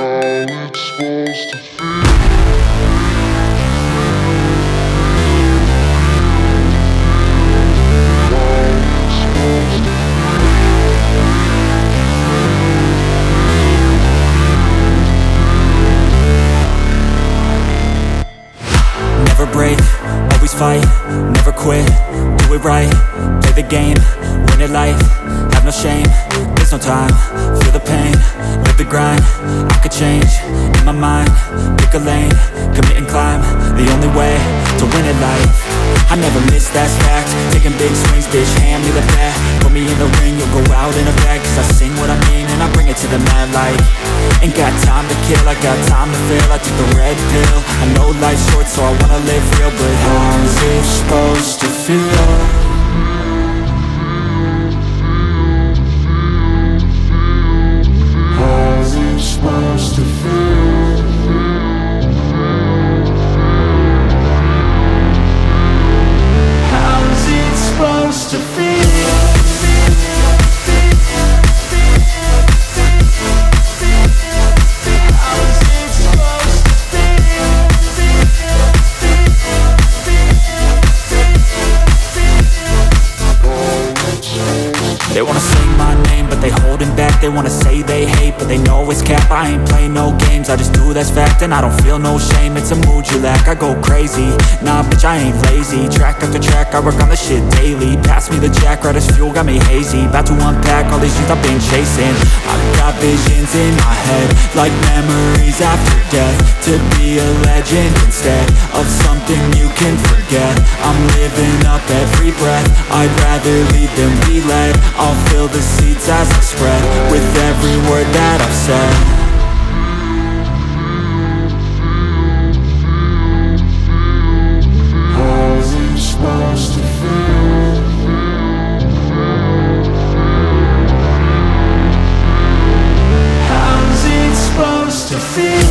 how it's supposed to feel. Never break, always fight, never quit, do it right, play the game, win at life, have no shame, there's no time, feel the pain, live the grind, I could change, in my mind, pick a lane, commit and climb, the only way to win at life. I never miss, that's fact. Taking big swings, bitch, hand me the bat. Put me in the ring, you'll go out in a bag. Cause I sing what I mean and I bring it to the mad light. Ain't got time to kill, I got time to feel. I took the red pill, I know life's short, so I wanna live real. But how's it supposed to feel? They wanna say my name, but they holding back. They wanna say they hate, but they know it's cap. I ain't play no games, I just do, that's fact. And I don't feel no shame, it's a mood you lack. I go crazy, nah bitch, I ain't lazy. Track after track, I work on this shit daily. Pass me the jack, right as fuel, got me hazy. About to unpack all these things I've been chasing. I've got visions in my head, like memories after death. To be a legend instead of something you can forget. I'm living up every breath, I'd rather lead than be led. I'll fill the seats as I spread with every word that I've said. How's it supposed to feel? How's it supposed to feel?